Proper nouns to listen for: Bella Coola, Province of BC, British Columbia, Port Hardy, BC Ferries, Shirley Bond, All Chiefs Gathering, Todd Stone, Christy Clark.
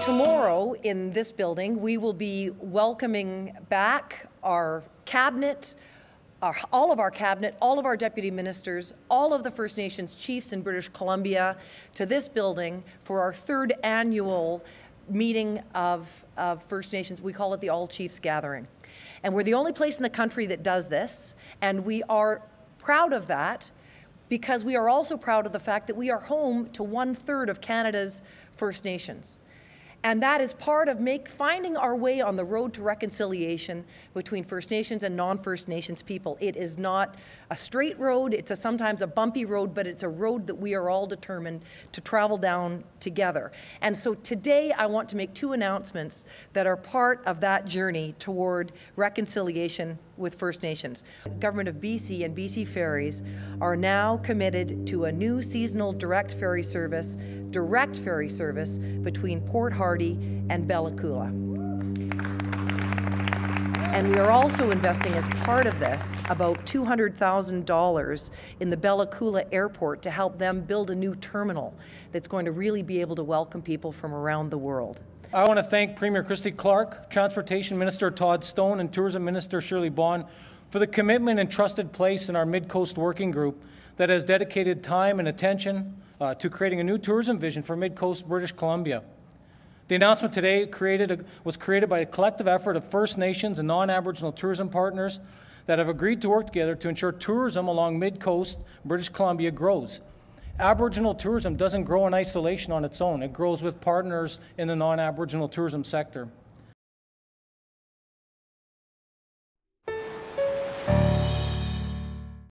tomorrow in this building, we will be welcoming back our cabinet, all of our cabinet, all of our deputy ministers, all of the First Nations chiefs in British Columbia to this building for our third annual meeting of First Nations. We call it the All Chiefs Gathering. And we're the only place in the country that does this, and we are proud of that, because we are also proud of the fact that we are home to 1/3 of Canada's First Nations. And that is part of finding our way on the road to reconciliation between First Nations and non-First Nations people. It is not a straight road, it's sometimes a bumpy road, but it's a road that we are all determined to travel down together. And so today I want to make two announcements that are part of that journey toward reconciliation with First Nations. The Government of BC and BC Ferries are now committed to a new seasonal direct ferry service between Port Hardy and Bella Coola. And we are also investing, as part of this, about $200,000 in the Bella Coola Airport to help them build a new terminal that's going to really be able to welcome people from around the world. I want to thank Premier Christy Clark, Transportation Minister Todd Stone, and Tourism Minister Shirley Bond for the commitment and trusted place in our Mid-Coast Working Group that has dedicated time and attention to creating a new tourism vision for Mid-Coast British Columbia. The announcement today was created by a collective effort of First Nations and non-Aboriginal tourism partners that have agreed to work together to ensure tourism along Mid-Coast British Columbia grows. Aboriginal tourism doesn't grow in isolation on its own. It grows with partners in the non-Aboriginal tourism sector.